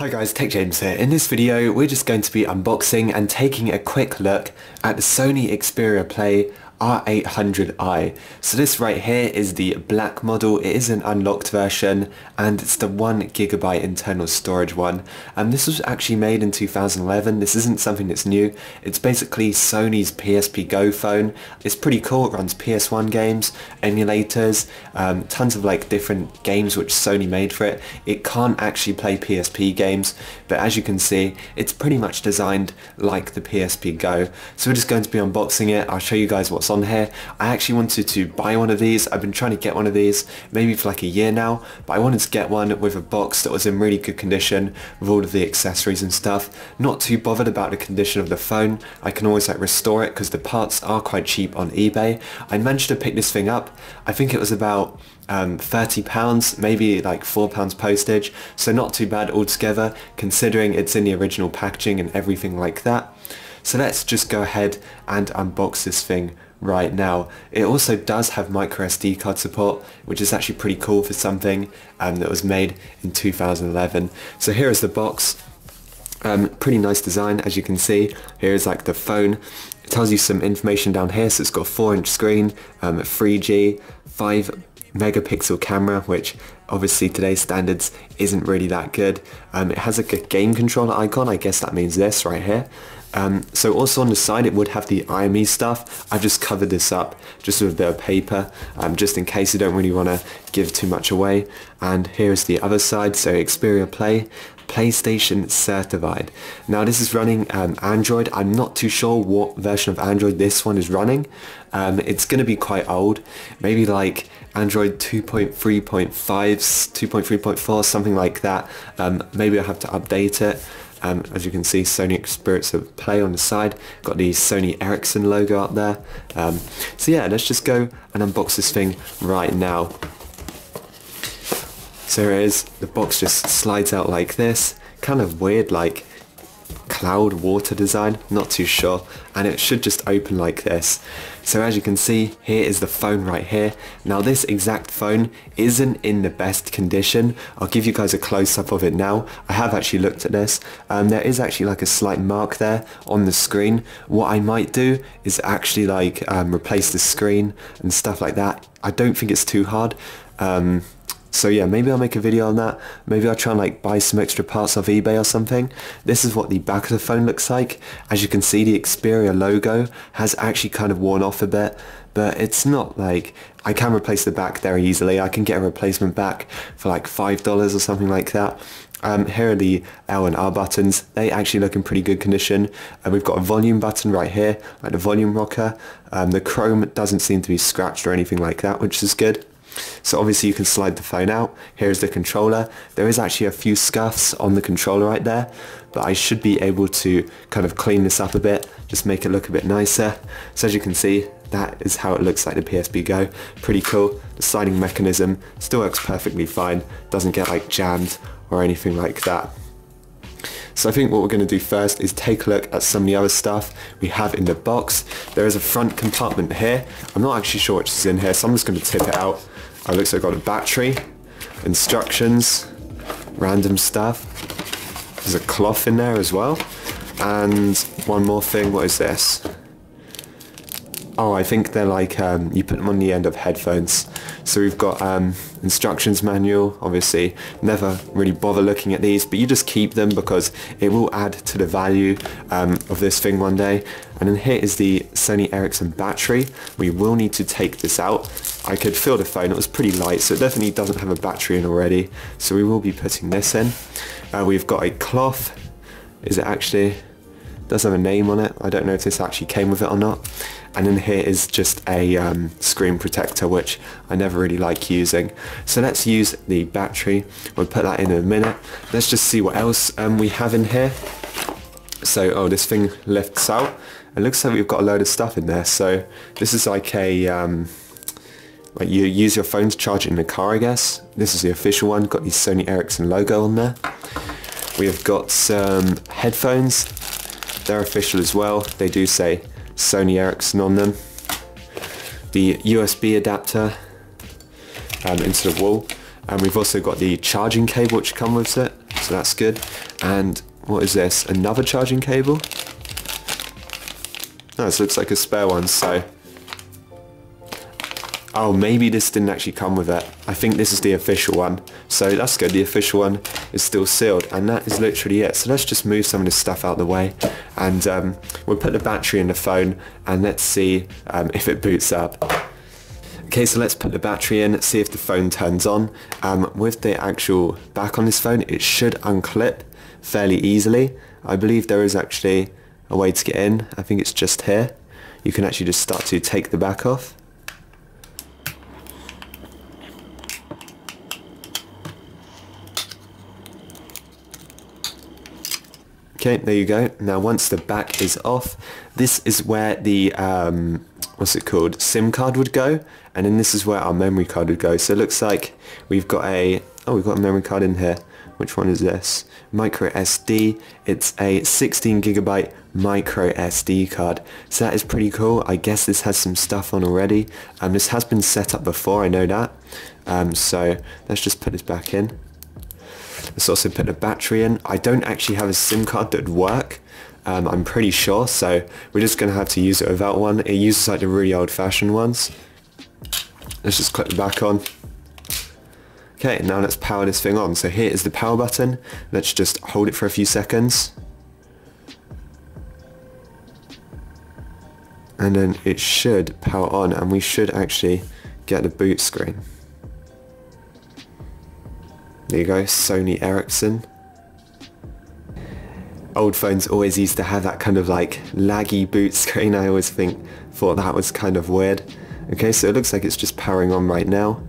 Hi guys, Tech James here. In this video we're just going to be unboxing and taking a quick look at the Sony Xperia Play R800i. So this right here is the black model, it is an unlocked version and it's the 1 GB internal storage one. And this was actually made in 2011, this isn't something that's new, it's basically Sony's PSP Go phone. It's pretty cool, it runs PS1 games, emulators, tons of like different games which Sony made for it. It can't actually play PSP games, but as you can see it's pretty much designed like the PSP Go. So we're just going to be unboxing it, I'll show you guys what's on here. I actually wanted to buy one of these. I've been trying to get one of these maybe for like a year now, but I wanted to get one with a box that was in really good condition with all of the accessories and stuff. Not too bothered about the condition of the phone. I can always like restore it because the parts are quite cheap on eBay. I managed to pick this thing up. I think it was about £30, maybe like £4 postage, so not too bad altogether considering it's in the original packaging and everything like that. So let's just go ahead and unbox this thing right now. It also does have microSD card support, which is actually pretty cool for something that was made in 2011. So here is the box. Pretty nice design, as you can see. Here is like the phone. It tells you some information down here. So it's got a 4-inch screen, 3G, 5 megapixel camera, which obviously today's standards isn't really that good. It has like a game controller icon, I guess that means this right here. So also on the side it would have the IME stuff. I've just covered this up just with a bit of paper just in case you don't really want to give too much away. And here's the other side, so Xperia Play, PlayStation certified. Now this is running Android. I'm not too sure what version of Android this one is running. It's going to be quite old, maybe like Android 2.3.5, 2.3.4, something like that. Maybe I'll have to update it. As you can see, Sony Xperia Play on the side, got the Sony Ericsson logo up there. So yeah, let's just go and unbox this thing right now. So here it is, the box just slides out like this, kind of weird like cloud water design, not too sure, and it should just open like this. So as you can see, here is the phone right here. Now this exact phone isn't in the best condition. I'll give you guys a close-up of it now. I have actually looked at this. There is actually like a slight mark there on the screen. What I might do is actually like replace the screen and stuff like that. I don't think it's too hard. So yeah, maybe I'll make a video on that. Maybe I'll try and like buy some extra parts off eBay or something. This is what the back of the phone looks like. As you can see, the Xperia logo has actually kind of worn off a bit, but it's not like, I can replace the back very easily. I can get a replacement back for like $5 or something like that. Here are the L and R buttons. They actually look in pretty good condition. We've got a volume button right here, like the volume rocker. The chrome doesn't seem to be scratched or anything like that, which is good. So obviously you can slide the phone out. Here's the controller. There is actually a few scuffs on the controller right there, but I should be able to kind of clean this up a bit, just make it look a bit nicer. So as you can see, that is how it looks like the PSP Go. Pretty cool. The sliding mechanism still works perfectly fine, doesn't get like jammed or anything like that. So I think what we're going to do first is take a look at some of the other stuff we have in the box. There is a front compartment here. I'm not actually sure which is in here, so I'm just going to tip it out. It looks like I've got a battery, instructions, random stuff. There's a cloth in there as well. And one more thing, what is this? Oh, I think they're like, you put them on the end of headphones. So we've got instructions manual, obviously. Never really bother looking at these, but you just keep them because it will add to the value of this thing one day. And then here is the Sony Ericsson battery. We will need to take this out. I could feel the phone, it was pretty light, so it definitely doesn't have a battery in already. So we will be putting this in. We've got a cloth. Is it actually? Does have a name on it. I don't know if this actually came with it or not. And then here is just a screen protector, which I never really like using. So let's use the battery. We'll put that in a minute. Let's just see what else we have in here. So, oh, this thing lifts out. It looks like we've got a load of stuff in there. So this is like a, like you use your phone to charge it in the car, I guess. This is the official one. Got the Sony Ericsson logo on there. We have got some headphones. They're official as well. They do say Sony Ericsson on them. The USB adapter into the wall, and we've also got the charging cable which comes with it, so that's good. And what is this? Another charging cable? No, this looks like a spare one, so... Oh, maybe this didn't actually come with it. I think this is the official one. So that's good, the official one is still sealed, and that is literally it. So let's just move some of this stuff out of the way, and we'll put the battery in the phone, and let's see if it boots up. Okay, so let's put the battery in, see if the phone turns on. With the actual back on this phone, it should unclip fairly easily. I believe there is actually a way to get in. I think it's just here. You can actually just start to take the back off. Okay, there you go. Now once the back is off, this is where the, what's it called, SIM card would go, and then this is where our memory card would go. So it looks like we've got a, oh, we've got a memory card in here. Which one is this? Micro SD. It's a 16GB micro SD card. So that is pretty cool. I guess this has some stuff on already. This has been set up before, I know that. So let's just put this back in. Let's also put a battery in. I don't actually have a SIM card that would work, I'm pretty sure, so we're just going to have to use it without one. It uses like the really old-fashioned ones. Let's just click the back on. Okay, now let's power this thing on. So here is the power button. Let's just hold it for a few seconds. And then it should power on, and we should actually get the boot screen. There you go, Sony Ericsson. Old phones always used to have that kind of like laggy boot screen. I always thought that was kind of weird. Okay, so it looks like it's just powering on right now.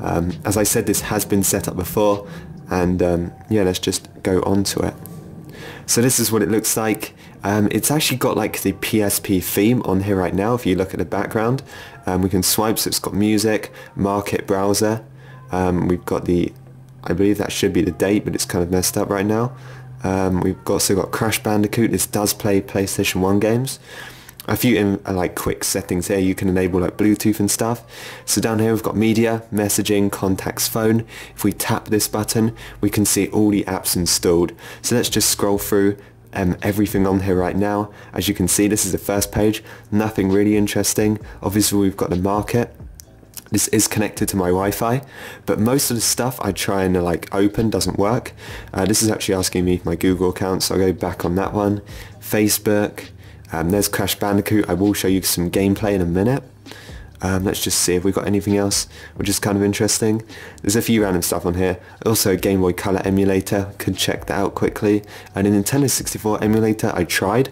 As I said, this has been set up before, and yeah, let's just go on to it. So this is what it looks like. It's actually got like the PSP theme on here right now. If you look at the background, we can swipe, so it's got music, market, browser. We've got the, I believe that should be the date, but it's kind of messed up right now. We've also got Crash Bandicoot. This does play PlayStation 1 games. A few like quick settings here. You can enable like Bluetooth and stuff. So down here we've got media, messaging, contacts, phone. If we tap this button, we can see all the apps installed. So let's just scroll through everything on here right now. As you can see, this is the first page. Nothing really interesting. Obviously we've got the market. This is connected to my Wi-Fi, but most of the stuff I try and like open doesn't work. This is actually asking me my Google account, so I'll go back on that one. Facebook, there's Crash Bandicoot. I will show you some gameplay in a minute. Let's just see if we've got anything else which is kind of interesting. There's a few random stuff on here. Also a Game Boy Color emulator, could check that out quickly. And a Nintendo 64 emulator I tried.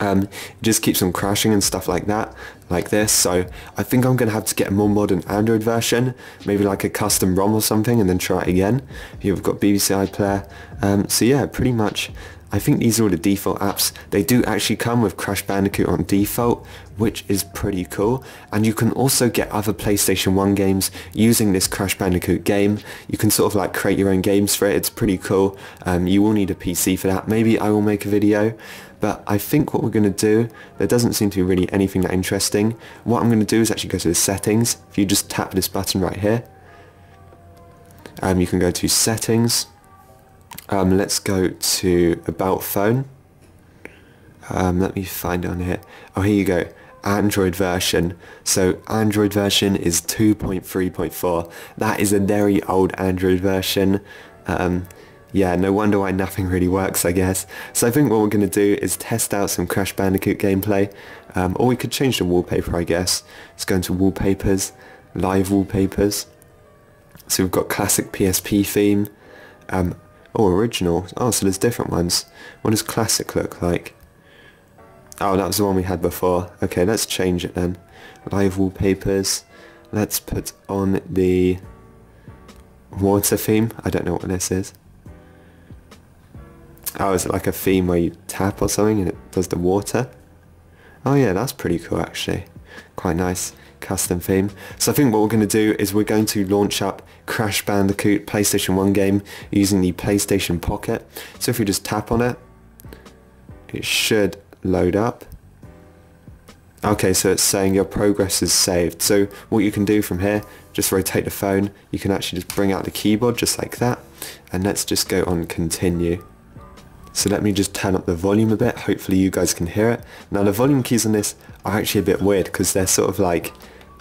It just keeps on crashing and stuff like that, like this, so I think I'm going to have to get a more modern Android version, maybe like a custom ROM or something, and then try it again. You've got BBC iPlayer, so yeah, pretty much, I think these are all the default apps. They do actually come with Crash Bandicoot on default, which is pretty cool, and you can also get other PlayStation 1 games using this Crash Bandicoot game. You can sort of like create your own games for it. It's pretty cool. You will need a PC for that. Maybe I will make a video, but I think what we're going to do, there doesn't seem to be really anything that interesting. What I'm going to do is actually go to the settings. If you just tap this button right here, you can go to settings. Let's go to about phone. Let me find it on here. Oh, here you go. Android version. So Android version is 2.3.4. That is a very old Android version. Yeah, no wonder why nothing really works, I guess. So I think what we're going to do is test out some Crash Bandicoot gameplay. Or we could change the wallpaper, I guess. Let's go into wallpapers, live wallpapers. So we've got classic PSP theme. Oh, original. Oh, so there's different ones. What does classic look like? Oh, that was the one we had before. Okay, let's change it then. Live wallpapers. Let's put on the water theme. I don't know what this is. Oh, is it like a theme where you tap or something and it does the water? Oh yeah, that's pretty cool actually. Quite nice custom theme. So I think what we're going to do is we're going to launch up Crash Bandicoot PlayStation 1 game using the PlayStation Pocket. So if you just tap on it, it should load up. Okay, so it's saying your progress is saved. So what you can do from here, just rotate the phone. You can actually just bring out the keyboard just like that. And let's just go on continue. So let me just turn up the volume a bit. Hopefully you guys can hear it. Now the volume keys on this are actually a bit weird because they're sort of like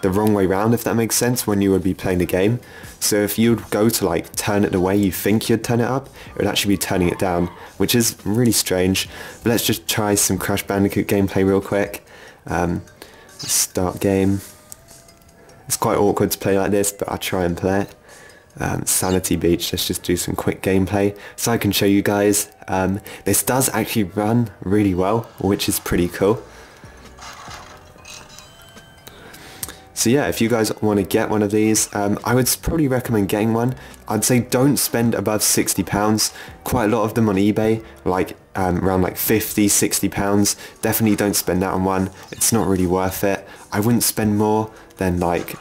the wrong way round, if that makes sense, when you would be playing the game. So if you'd go to like turn it the way you think you'd turn it up, it would actually be turning it down, which is really strange. But let's just try some Crash Bandicoot gameplay real quick. Start game. It's quite awkward to play like this, but I'll try and play it. Sanity Beach, let's just do some quick gameplay so I can show you guys. This does actually run really well, which is pretty cool. So yeah, if you guys want to get one of these, I would probably recommend getting one. I'd say don't spend above £60. Quite a lot of them on eBay, like around like £50, £60. Definitely don't spend that on one. It's not really worth it. I wouldn't spend more than like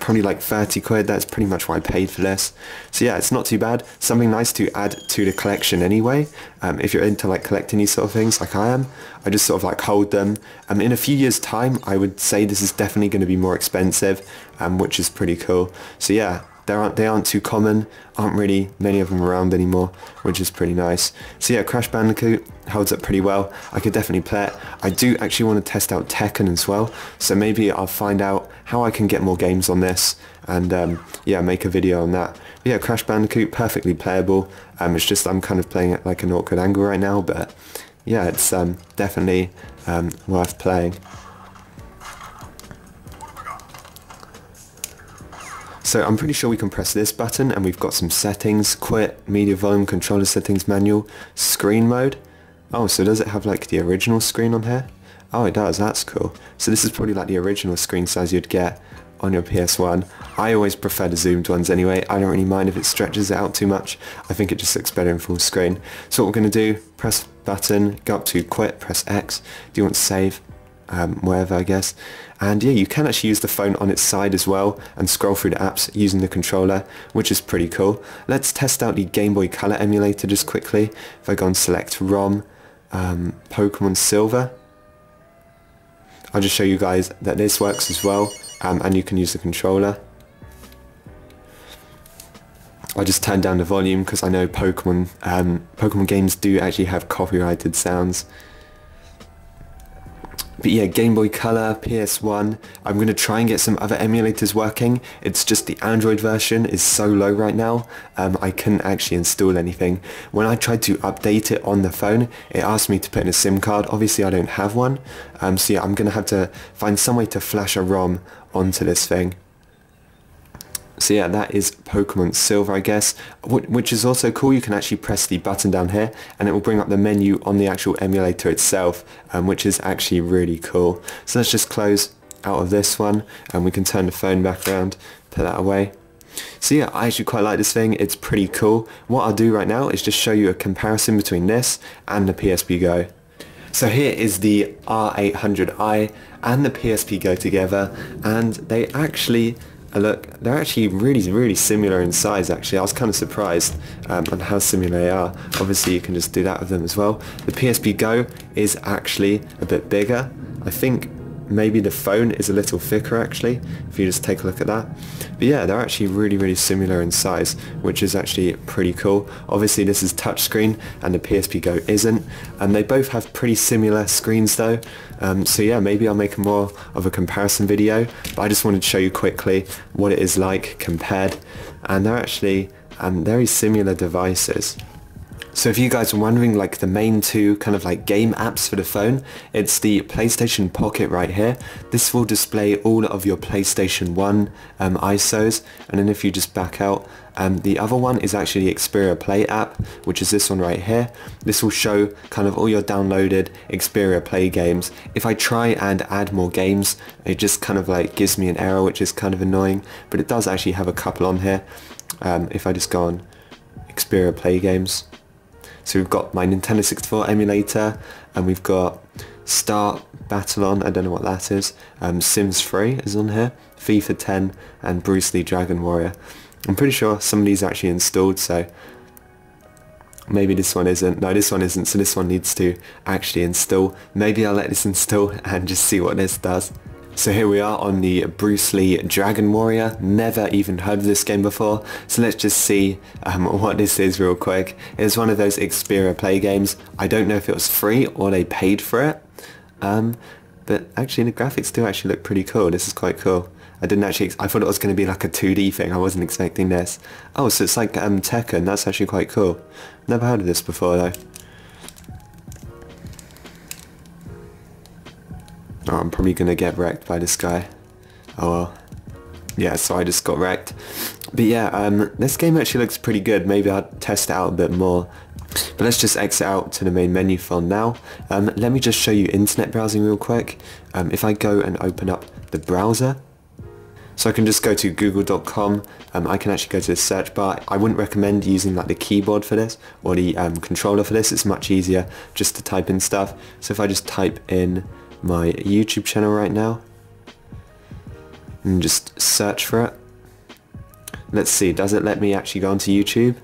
probably like 30 quid. That's pretty much why I paid for this. So yeah, it's not too bad. Something nice to add to the collection anyway. If you're into like collecting these sort of things like I am, I just sort of like hold them. In a few years time, I would say this is definitely going to be more expensive, which is pretty cool. So yeah, they aren't too common, aren't really many of them around anymore, which is pretty nice. So yeah, Crash Bandicoot holds up pretty well. I could definitely play it. I do actually want to test out Tekken as well, so maybe I'll find out how I can get more games on this and yeah, make a video on that. But yeah, Crash Bandicoot, perfectly playable. It's just I'm kind of playing at like an awkward angle right now, but yeah, it's definitely worth playing. So I'm pretty sure we can press this button and we've got some settings: quit, media volume, controller settings manual, screen mode. Oh, so does it have like the original screen on here? Oh, it does, that's cool. So this is probably like the original screen size you'd get on your PS1. I always prefer the zoomed ones anyway. I don't really mind if it stretches it out too much. I think it just looks better in full screen. So what we're going to do, press button, go up to quit, press X. Do you want to save? Wherever, I guess. And yeah, you can actually use the phone on its side as well and scroll through the apps using the controller, which is pretty cool. Let's test out the Game Boy Color emulator just quickly. If I go and select ROM, Pokemon Silver, I'll just show you guys that this works as well, and you can use the controller. I just turned down the volume because I know Pokemon games do actually have copyrighted sounds. But yeah, Game Boy Color, PS1, I'm going to try and get some other emulators working. It's just the Android version is so low right now, I couldn't actually install anything. When I tried to update it on the phone, it asked me to put in a SIM card. Obviously I don't have one, so yeah, I'm going to have to find some way to flash a ROM onto this thing. So yeah, that is Pokemon Silver, I guess, which is also cool. You can actually press the button down here and it will bring up the menu on the actual emulator itself, which is actually really cool. So let's just close out of this one and we can turn the phone back around, put that away. So yeah, I actually quite like this thing. It's pretty cool. What I'll do right now is just show you a comparison between this and the PSP Go. So here is the R800i and the PSP Go together, and they actually... look, they're actually really similar in size. Actually, I was kind of surprised on how similar they are. Obviously you can just do that with them as well. The PSP Go is actually a bit bigger. I think maybe the phone is a little thicker actually, if you just take a look at that. But yeah, they're actually really similar in size, which is actually pretty cool. Obviously this is touchscreen and the PSP Go isn't, and they both have pretty similar screens though. So yeah, maybe I'll make more of a comparison video, but I just wanted to show you quickly what it is like compared, and they're actually very similar devices. So if you guys are wondering, like the main two kind of like game apps for the phone, it's the PlayStation Pocket right here. This will display all of your PlayStation 1 ISOs, and then if you just back out, the other one is actually the Xperia Play app, which is this one right here. This will show kind of all your downloaded Xperia Play games. If I try and add more games, it just kind of like gives me an error, which is kind of annoying, but it does actually have a couple on here. If I just go on Xperia Play games. So we've got my Nintendo 64 emulator, and we've got Start Battle on, I don't know what that is, Sims 3 is on here, FIFA 10, and Bruce Lee Dragon Warrior. I'm pretty sure some of these are actually installed, so Maybe this one isn't. No, this one isn't, so this one needs to actually install. Maybe I'll let this install and just see what this does. So here we are on the Bruce Lee Dragon Warrior. Never even heard of this game before, so let's just see what this is real quick. It's one of those Xperia Play games. I don't know if it was free or they paid for it, but actually the graphics do actually look pretty cool. This is quite cool. I thought it was going to be like a 2D thing. I wasn't expecting this. Oh, so it's like Tekken. That's actually quite cool. Never heard of this before though. Oh, I'm probably going to get wrecked by this guy. Oh well. Yeah, so I just got wrecked. But yeah, this game actually looks pretty good. Maybe I'll test it out a bit more. But let's just exit out to the main menu for now. Let me just show you internet browsing real quick. If I go and open up the browser, so I can just go to google.com. I can actually go to the search bar. I wouldn't recommend using like the keyboard for this or the controller for this. It's much easier just to type in stuff. So if I just type in my YouTube channel right now and just search for it. Let's see, does it let me actually go onto YouTube?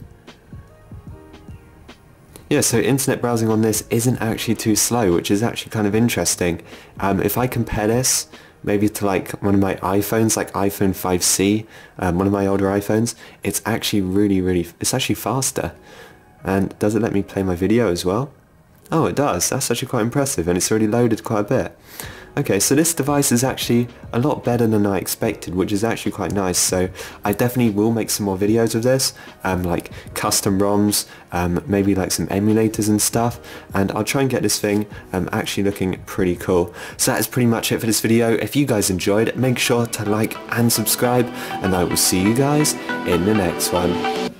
Yeah, so internet browsing on this isn't actually too slow, which is actually kind of interesting. If I compare this maybe to like one of my iPhones, like iPhone 5C, one of my older iPhones, it's actually really faster. And does it let me play my video as well? Oh, it does. That's actually quite impressive, and it's already loaded quite a bit. Okay, so this device is actually a lot better than I expected, which is actually quite nice. So I definitely will make some more videos of this, like custom ROMs, maybe like some emulators and stuff, and I'll try and get this thing actually looking pretty cool. So that is pretty much it for this video. If you guys enjoyed, make sure to like and subscribe, and I will see you guys in the next one.